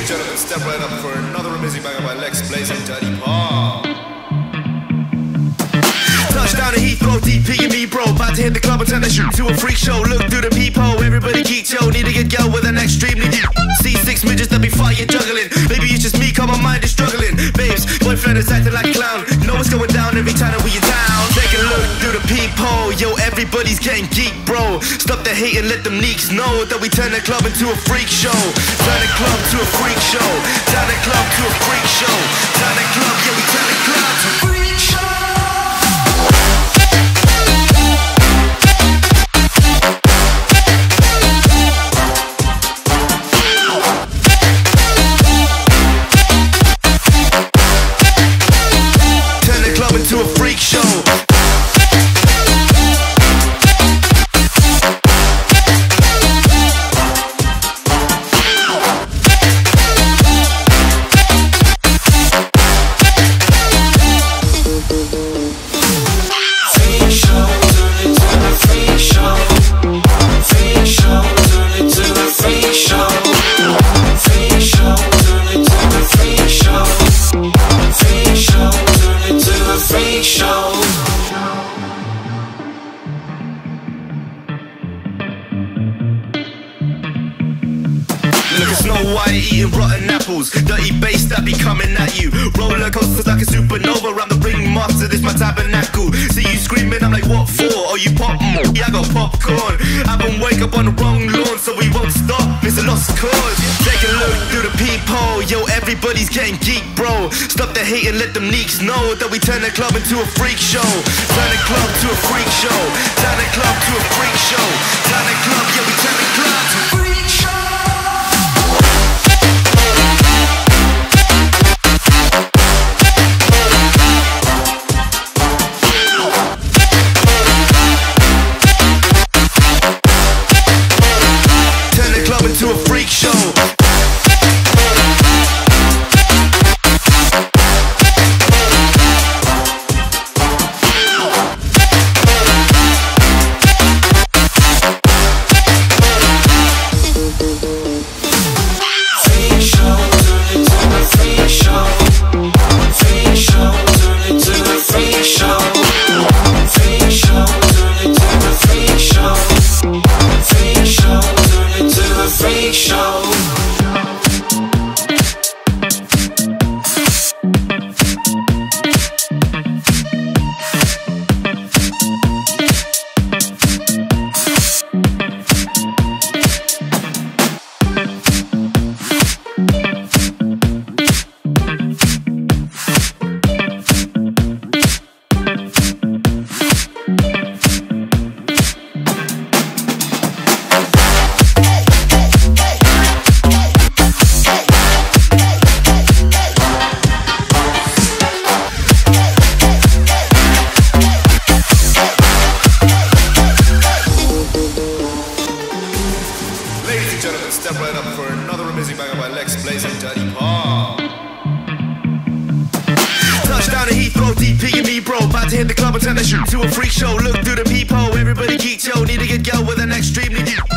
and gentlemen, step right up for another amazing banger by LexBlaze and Daddy Paul. Touchdown to Heathrow, DP and me, bro. About to hit the club and turn the shoot to a freak show. Look through the peephole, everybody geek show. Need to get yo with an extremely deep. See six midgets that be fighting, juggling. Maybe it's just me, cause my mind is struggling. Babes, boyfriend is acting like a clown. You know what's going down every time that we are down. Take a look through the peephole, yo. Everybody's getting geek, bro. Stop the hate and let them leaks know that we turn the club into a freak show. Turn the club to a freak show. Turn the club to a freak show. Turn the club, yeah, we turn the club to a freak show. To a freak show. Look at Snow White eating rotten apples. Dirty bass that be coming at you. Roller coasters like a supernova. I'm the ringmaster, this my tabernacle. See you screaming, I'm like, what for? Oh, you pop? Yeah, I got popcorn. I been wake up on the wrong lawn, so we won't stop. It's a lost cause. Take a look through the peephole, yo. Everybody's getting geek, bro. Stop the hate and let them leaks know that we turn the club into a freak show. Turn the club to a freak show. Turn the club to a freak show. Turn the club, yeah, we turn the club to a freak show. To a freak show. Gentlemen, step right up for another amazing banger by LexBlaze and Daddy Paul. Touchdown to Heathrow, DP and me, bro. About to hit the club and turn the shoot to a freak show. Look through the peephole, everybody geek, yo. Need to get girl with an extremely deep.